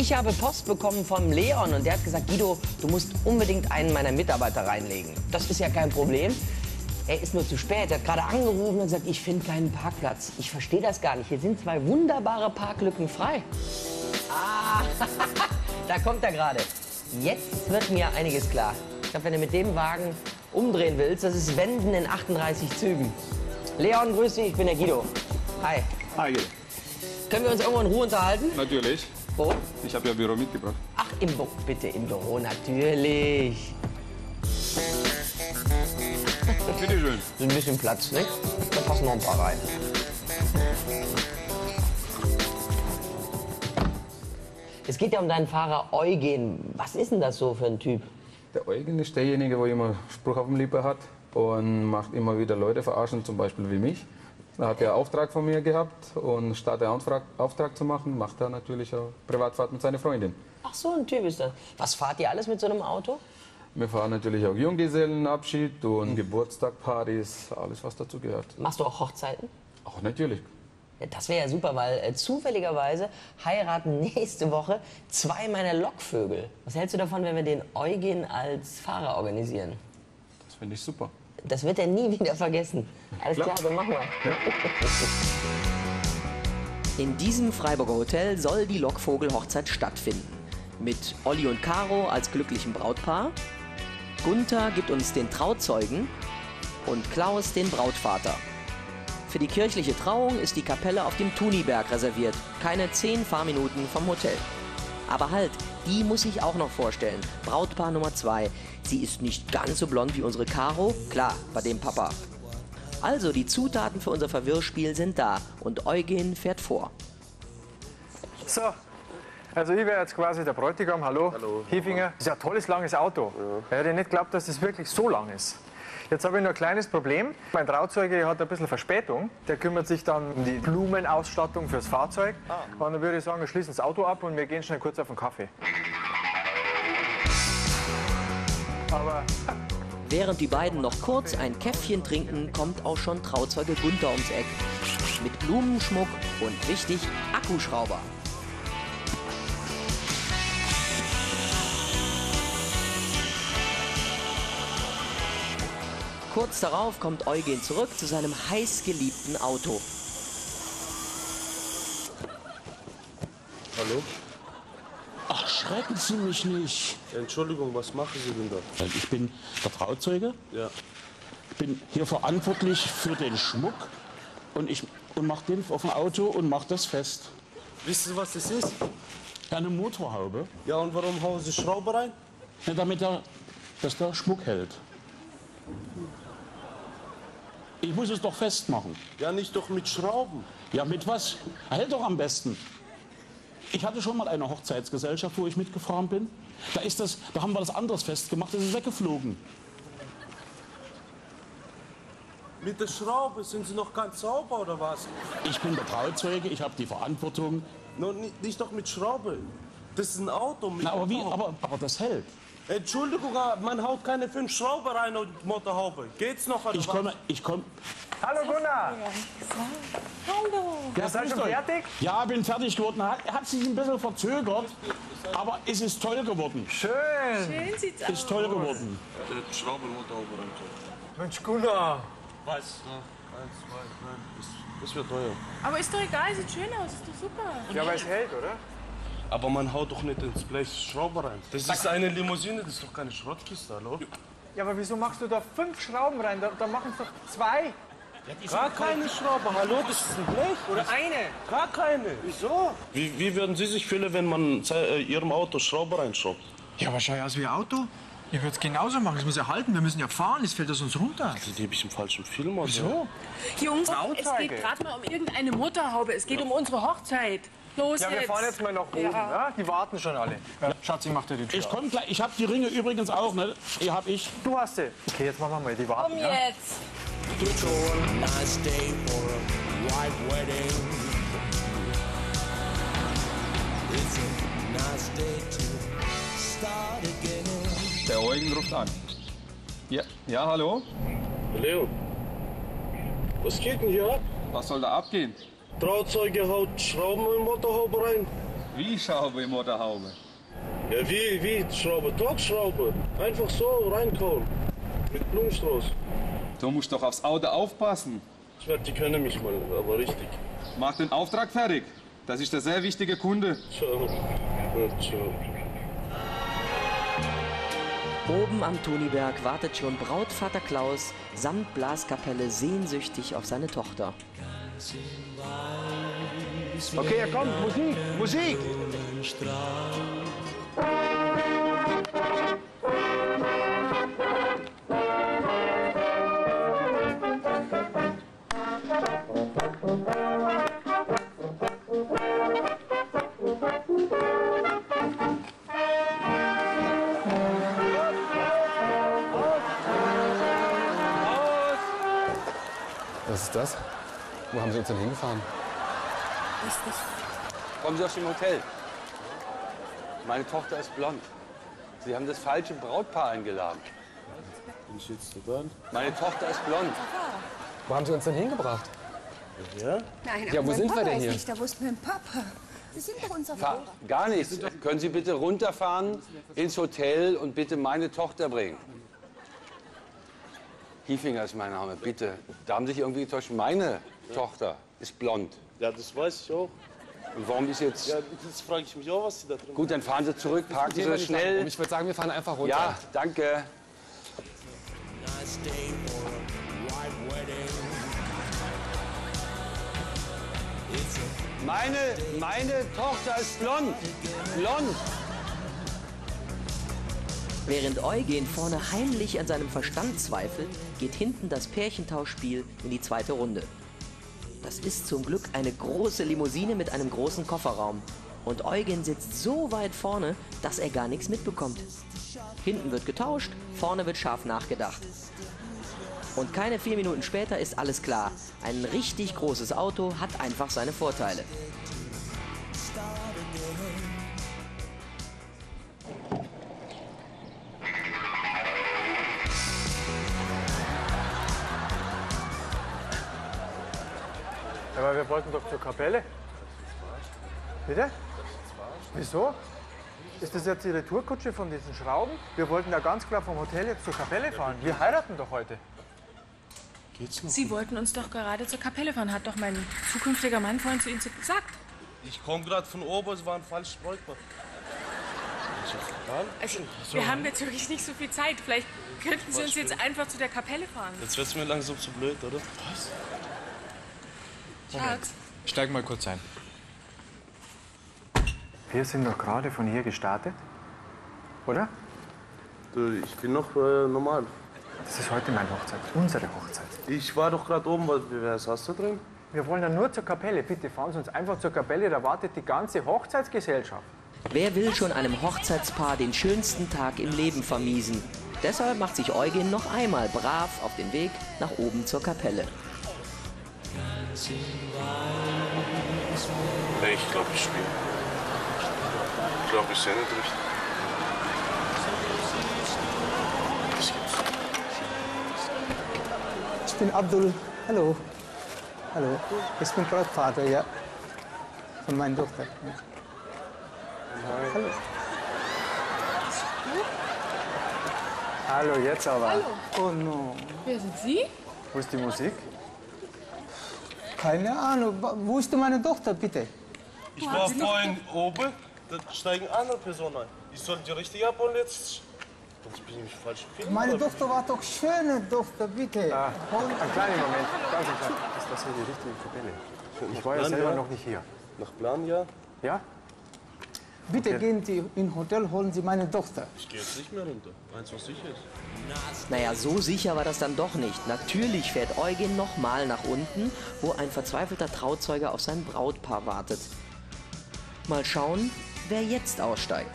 Ich habe Post bekommen vom Leon und der hat gesagt, Guido, du musst unbedingt einen meiner Mitarbeiter reinlegen. Das ist ja kein Problem. Er ist nur zu spät. Er hat gerade angerufen und gesagt, ich finde keinen Parkplatz. Ich verstehe das gar nicht. Hier sind zwei wunderbare Parklücken frei. Ah, da kommt er gerade. Jetzt wird mir einiges klar. Ich glaube, wenn du mit dem Wagen umdrehen willst, das ist Wenden in 38 Zügen. Leon, grüß dich, ich bin der Guido. Hi. Hi, Guido. Können wir uns irgendwo in Ruhe unterhalten? Natürlich. Wo? Ich habe ja Büro mitgebracht. Ach, im Büro, bitte, im Büro, natürlich. Bitte schön. So ein bisschen Platz, ne? Da passen noch ein paar rein. Es geht ja um deinen Fahrer Eugen. Was ist denn das so für ein Typ? Der Eugen ist derjenige, der immer Spruch auf dem Lippe hat und macht immer wieder Leute verarschen, zum Beispiel wie mich. Er hat ja Auftrag von mir gehabt und statt der Auftrag zu machen, macht er natürlich eine Privatfahrt mit seiner Freundin. Ach, so ein Typ ist das. Was fahrt ihr alles mit so einem Auto? Wir fahren natürlich auch Junggesellenabschied und Geburtstagpartys, alles was dazu gehört. Machst du auch Hochzeiten? Auch natürlich. Ja, das wäre ja super, weil zufälligerweise heiraten nächste Woche zwei meiner Lockvögel. Was hältst du davon, wenn wir den Eugen als Fahrer organisieren? Das finde ich super. Das wird er nie wieder vergessen. Alles klar, dann machen wir. Ja. In diesem Freiburger Hotel soll die Lockvogel-Hochzeit stattfinden. Mit Olli und Caro als glücklichem Brautpaar. Gunther gibt uns den Trauzeugen und Klaus den Brautvater. Für die kirchliche Trauung ist die Kapelle auf dem Tuniberg reserviert, keine 10 Fahrminuten vom Hotel. Aber halt, die muss ich auch noch vorstellen, Brautpaar Nummer 2. Sie ist nicht ganz so blond wie unsere Caro, klar, bei dem Papa. Also, die Zutaten für unser Verwirrspiel sind da und Eugen fährt vor. So, also ich wäre jetzt quasi der Bräutigam, hallo, hallo. Häfinger. Das ist ja ein tolles, langes Auto. Ja. Ich hätte nicht geglaubt, dass das wirklich so lang ist. Jetzt habe ich nur ein kleines Problem. Mein Trauzeuge hat ein bisschen Verspätung. Der kümmert sich dann um die Blumenausstattung fürs Fahrzeug. Ah. Und dann würde ich sagen, wir schließen das Auto ab und wir gehen schnell kurz auf den Kaffee. Aber während die beiden noch kurz ein Käffchen trinken, kommt auch schon Trauzeuge Gunther ums Eck. Mit Blumenschmuck und wichtig Akkuschrauber. Kurz darauf kommt Eugen zurück zu seinem heiß geliebten Auto. Hallo? Ach, schrecken Sie mich nicht. Entschuldigung, was machen Sie denn da? Ich bin der Trauzeuge. Ja. Ich bin hier verantwortlich für den Schmuck und mache den auf dem Auto und mache das fest. Wissen Sie, was das ist? Eine Motorhaube. Ja, und warum hauen Sie Schraube rein? Ja, damit der Schmuck hält. Ich muss es doch festmachen. Ja, nicht doch mit Schrauben. Ja, mit was? Hält doch am besten. Ich hatte schon mal eine Hochzeitsgesellschaft, wo ich mitgefahren bin. Da haben wir das anders festgemacht, das ist weggeflogen. Mit der Schraube sind Sie noch ganz sauber, oder was? Ich bin der Trauzeuge, ich habe die Verantwortung. No, nicht doch mit Schraube. Das ist ein Auto. Mit Na, aber, wie, aber das hält. Entschuldigung, man haut keine 5 Schrauben rein und Motorhaube. Geht's noch? Oder ich komme. Hallo Gunnar! Hallo! Ja, seid ihr schon fertig? Ja, bin fertig geworden. Hat sich ein bisschen verzögert, aber es ist toll geworden. Schön! Schön sieht's aus. Ist toll geworden. Der Schraube und Motorhaube rein. Mensch Gunnar! Was? 1, 2, nein, das wird teuer. Aber ist doch egal, sieht schön aus, ist doch super. Ja, weil es hält, oder? Aber man haut doch nicht ins Blech Schrauben rein. Das ist eine Limousine, das ist doch keine Schrottkiste, hallo? Ja, aber wieso machst du da 5 Schrauben rein? Da machen es doch 2. Ja, gar keine Schraube, hallo, das ist ein Blech. Oder eine. Gar keine. Wieso? Wie würden Sie sich fühlen, wenn man Ihrem Auto Schraube reinschraubt? Ja, aber schau ja aus wie ein Auto. Ich würde es genauso machen, es muss ja halten, wir müssen ja fahren, es fällt das uns runter. Also, die habe ich im falschen Film. Wieso? Ja. Jungs, es geht gerade mal um irgendeine Motorhaube, es geht um unsere Hochzeit. Los ja, wir fahren jetzt mal nach oben, ja. Ne? Die warten schon alle. Ja, Schatz, ich mach dir die Tür. Ich komme gleich, ich hab die Ringe übrigens auch, ne? Die hab ich. Du hast sie. Okay, jetzt machen wir mal, die warten. Komm jetzt. Ja. Der Eugen ruft an. Ja, hallo? Leon, was geht denn hier ab? Was soll da abgehen? Trauzeuge haut Schrauben in Motorhaube rein. Wie Schraube im Motorhaube? Ja, wie Schraube? Druckschraube. Einfach so reinkommen. Mit Blumenstrauß. Du musst doch aufs Auto aufpassen. Ich werde, die können mich mal, aber richtig. Mach den Auftrag fertig. Das ist der sehr wichtige Kunde. Ciao. Ja, ciao. Oben am Tuniberg wartet schon Brautvater Klaus samt Blaskapelle sehnsüchtig auf seine Tochter. Okay, er kommt. Musik, Musik! Was ist das? Wo haben Sie uns denn hingefahren? Kommen Sie aus dem Hotel. Meine Tochter ist blond. Sie haben das falsche Brautpaar eingeladen. Meine Tochter ist blond. Wo haben Sie uns denn hingebracht? Ja? Nein, ja, wo sind wir denn hier? Da wusste mein Papa. Sie sind doch unser Fahrer. Gar nichts. Können Sie bitte runterfahren ins Hotel und bitte meine Tochter bringen? Häfinger ist mein Name, bitte. Da haben Sie sich irgendwie getäuscht. Meine Tochter ist blond. Ja, das weiß ich auch. Und warum ist jetzt... Ja, das frage ich mich auch, was Sie da drin... Gut, dann fahren Sie zurück, parken Sie schnell. Ich würde sagen, wir fahren einfach runter. Ja, danke. Meine Tochter ist blond. Blond. Während Eugen vorne heimlich an seinem Verstand zweifelt, geht hinten das Pärchentauschspiel in die zweite Runde. Das ist zum Glück eine große Limousine mit einem großen Kofferraum. Und Eugen sitzt so weit vorne, dass er gar nichts mitbekommt. Hinten wird getauscht, vorne wird scharf nachgedacht. Und keine 4 Minuten später ist alles klar. Ein richtig großes Auto hat einfach seine Vorteile. Aber wir wollten doch zur Kapelle. Bitte? Wieso? Ist das jetzt die Retourkutsche von diesen Schrauben? Wir wollten ja ganz klar vom Hotel jetzt zur Kapelle fahren. Wir heiraten doch heute. Sie wollten uns doch gerade zur Kapelle fahren, hat doch mein zukünftiger Mann vorhin zu Ihnen gesagt. Ich komme gerade von oben, es war ein falsches Bräutpaar. Also, wir haben jetzt wirklich nicht so viel Zeit. Vielleicht könnten Sie uns jetzt einfach zu der Kapelle fahren. Jetzt wird es mir langsam zu blöd, oder? Was? Moment. Ich steig mal kurz ein. Wir sind doch gerade von hier gestartet, oder? Du, ich bin noch normal. Das ist heute meine Hochzeit, unsere Hochzeit. Ich war doch gerade oben, was hast du drin? Wir wollen ja nur zur Kapelle. Bitte fahren Sie uns einfach zur Kapelle, da wartet die ganze Hochzeitsgesellschaft. Wer will schon einem Hochzeitspaar den schönsten Tag im Leben vermiesen? Deshalb macht sich Eugen noch einmal brav auf den Weg nach oben zur Kapelle. Nee, ich glaube, ich spiele. Ich glaube, ich sehe nicht richtig. Ich bin Abdul. Hallo. Hallo. Ich bin Brautvater, ja. Von meiner Tochter. Ja. Hallo. Hallo, jetzt aber. Hallo. Oh no. Wer sind Sie? Wo ist die Musik? Keine Ahnung. Wo ist meine Tochter, bitte? Ich war vorhin oben, da steigen andere Personen ein. Ich soll die richtige abholen jetzt. Sonst bin ich mich falsch gefühlt. Meine Tochter war doch schöne Tochter, bitte. Ah, einen kleinen Moment. Ist das hier die richtige Kapelle? Ich war ja selber noch nicht hier. Nach Plan, ja. Ja? Bitte gehen Sie ins Hotel, holen Sie meine Tochter. Ich gehe jetzt nicht mehr runter. Eins, was sicher ist. Naja, so sicher war das dann doch nicht. Natürlich fährt Eugen nochmal nach unten, wo ein verzweifelter Trauzeuge auf sein Brautpaar wartet. Mal schauen, wer jetzt aussteigt.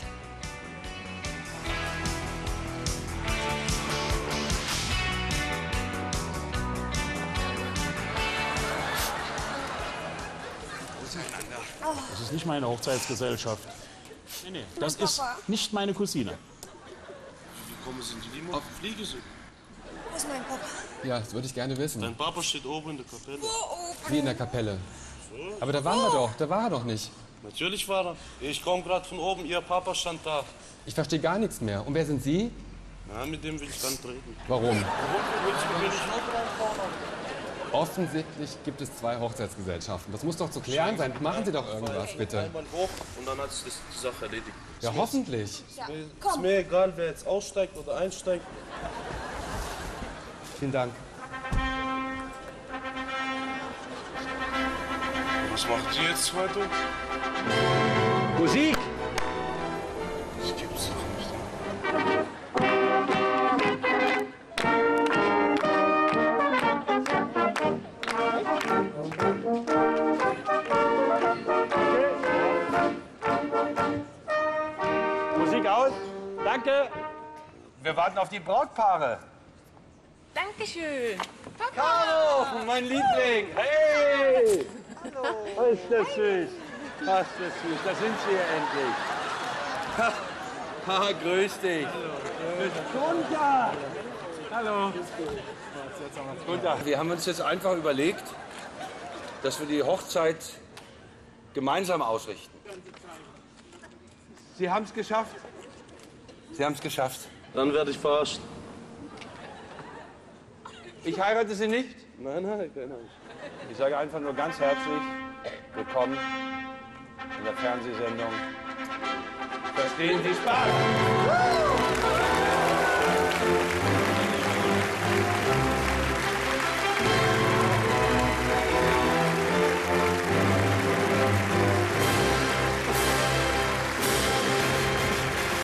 Das ist nicht meine Hochzeitsgesellschaft. Nee, nee, das ist nicht meine Cousine. Wie kommen Sie in die Limo? Auf dem Fliege sind. Wo ist mein Papa? Ja, das würde ich gerne wissen. Dein Papa steht oben in der Kapelle. Wie in der Kapelle? Aber da waren wir doch, da war er doch nicht. Natürlich war er. Ich komme gerade von oben, Ihr Papa stand da. Ich verstehe gar nichts mehr. Und wer sind Sie? Na, mit dem will ich gar nicht reden. Warum? Warum willst du mir nicht mitreden? Offensichtlich gibt es zwei Hochzeitsgesellschaften. Das muss doch zu klären sein. Machen Sie doch irgendwas, bitte. Einmal hoch und dann hat sich die Sache erledigt. Ja, hoffentlich. Ja, ist mir egal, wer jetzt aussteigt oder einsteigt. Vielen Dank. Was macht ihr jetzt heute? Musik! Das gibt's doch nicht. Musik aus. Danke. Wir warten auf die Brautpaare. Dankeschön. Caro, mein Liebling. Hey! Oh, ist das süß. Das ist das süß. Da sind sie ja endlich. Haha, grüß dich. Gunther! Hallo. Gunther, wir haben uns jetzt einfach überlegt, dass wir die Hochzeit gemeinsam ausrichten. Sie haben es geschafft? Sie haben es geschafft. Dann werde ich verarscht. Ich heirate Sie nicht? Nein, nein, keine Ahnung. Ich sage einfach nur ganz herzlich willkommen in der Fernsehsendung Verstehen Sie Spaß?